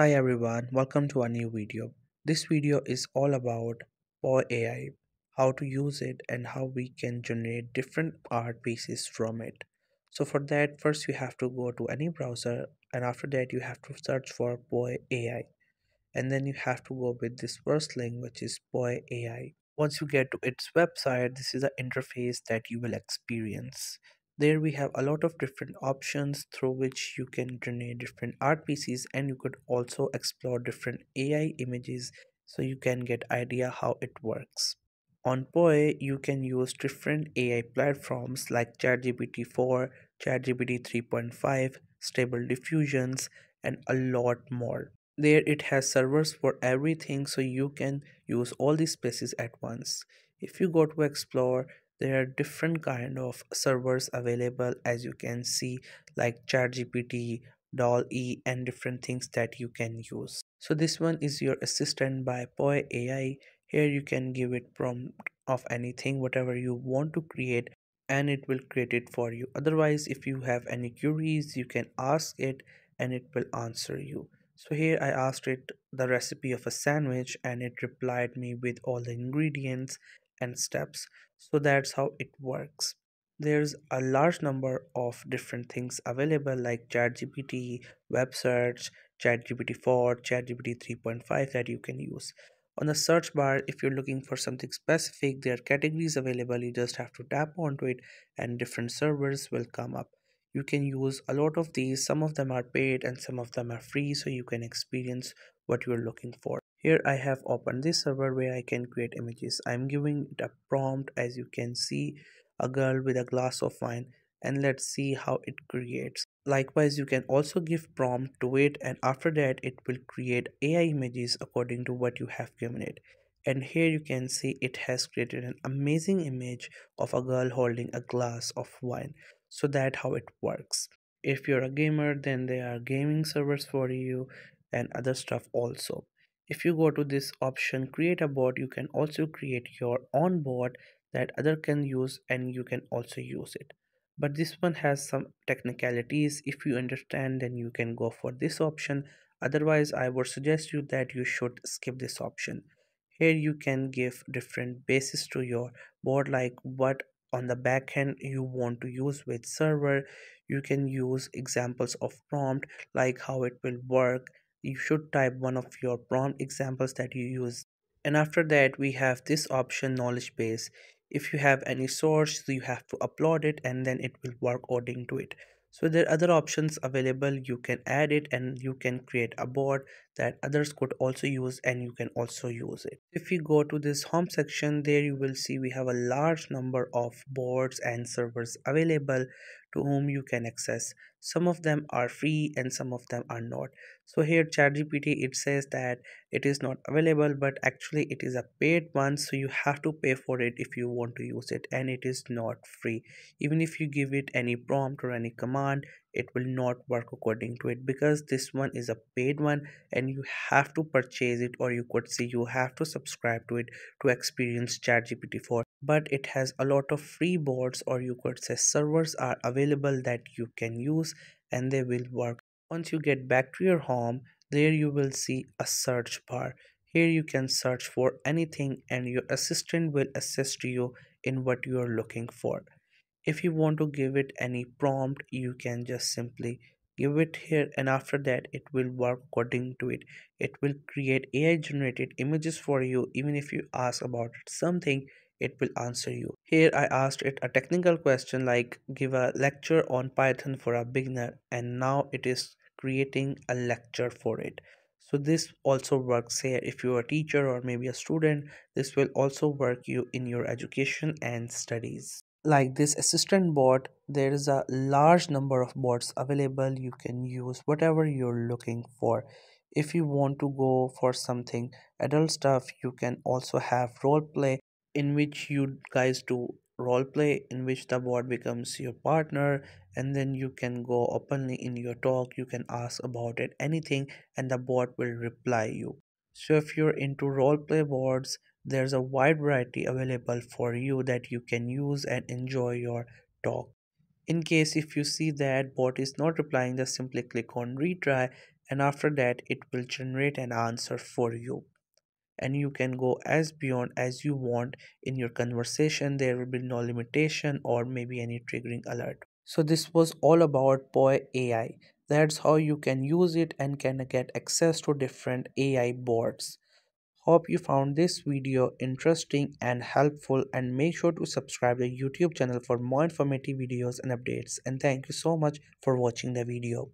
Hi everyone, welcome to a new video. This video is all about Poe AI, how to use it and how we can generate different art pieces from it. So for that, first you have to go to any browser and after that you have to search for Poe AI. And then you have to go with this first link, which is Poe AI. Once you get to its website, this is the interface that you will experience. There we have a lot of different options through which you can generate different art pieces, and you could also explore different AI images so you can get idea how it works. On Poe, you can use different AI platforms like ChatGPT 4, ChatGPT 3.5, Stable Diffusions, and a lot more. There it has servers for everything, so you can use all these places at once. If you go to explore, there are different kind of servers available, as you can see, like ChatGPT, DALL-E, and different things that you can use. So this one is your assistant by Poe AI. Here you can give it prompt of anything, whatever you want to create, and it will create it for you. Otherwise, if you have any queries, you can ask it and it will answer you. So here I asked it the recipe of a sandwich and it replied me with all the ingredients and steps. So that's how it works. There's a large number of different things available like ChatGPT, web search, ChatGPT 4, ChatGPT 3.5 that you can use. On the search bar, if you're looking for something specific, there are categories available. You just have to tap onto it and different servers will come up. You can use a lot of these. Some of them are paid and some of them are free, so you can experience what you're looking for. Here I have opened this server where I can create images. I'm giving it a prompt, as you can see, a girl with a glass of wine, and let's see how it creates. Likewise, you can also give prompt to it, and after that it will create AI images according to what you have given it. And here you can see it has created an amazing image of a girl holding a glass of wine. So that's how it works. If you're a gamer, then there are gaming servers for you and other stuff also. If you go to this option, create a bot, you can also create your own bot that other can use, and you can also use it. But this one has some technicalities. If you understand, then you can go for this option. Otherwise, I would suggest you that you should skip this option. Here you can give different bases to your bot, like what on the backend you want to use with server. You can use examples of prompt, like how it will work. You should type one of your prompt examples that you use. And after that, we have this option, knowledge base. If you have any source, you have to upload it and then it will work according to it. So there are other options available. You can add it and you can create a bot that others could also use, and you can also use it. If you go to this home section, there you will see we have a large number of boards and servers available to whom you can access. Some of them are free and some of them are not. So here ChatGPT, it says that it is not available, but actually it is a paid one. So you have to pay for it if you want to use it, and it is not free. Even if you give it any prompt or any command, it will not work according to it, because this one is a paid one and you have to purchase it, or you could say you have to subscribe to it to experience ChatGPT 4. But it has a lot of free boards, or you could say servers, are available that you can use and they will work. Once you get back to your home, there you will see a search bar. Here you can search for anything and your assistant will assist you in what you are looking for. If you want to give it any prompt, you can just simply give it here, and after that it will work according to it. It will create AI generated images for you. Even if you ask about something, it will answer you. Here I asked it a technical question like give a lecture on Python for a beginner, and now it is creating a lecture for it. So this also works here. If you are a teacher or maybe a student, this will also work you in your education and studies. Like this assistant bot, there is a large number of bots available. You can use whatever you're looking for. If you want to go for something adult stuff, you can also have role play, in which you guys do role play, in which the bot becomes your partner, and then you can go openly in your talk. You can ask about it anything and the bot will reply you. So if you're into role play bots, there's a wide variety available for you that you can use and enjoy your talk. In case if you see that bot is not replying, just simply click on retry and after that it will generate an answer for you, and you can go as beyond as you want in your conversation. There will be no limitation or maybe any triggering alert. So this was all about Poe AI. That's how you can use it and can get access to different AI boards. Hope you found this video interesting and helpful, and make sure to subscribe to the YouTube channel for more informative videos and updates. And thank you so much for watching the video.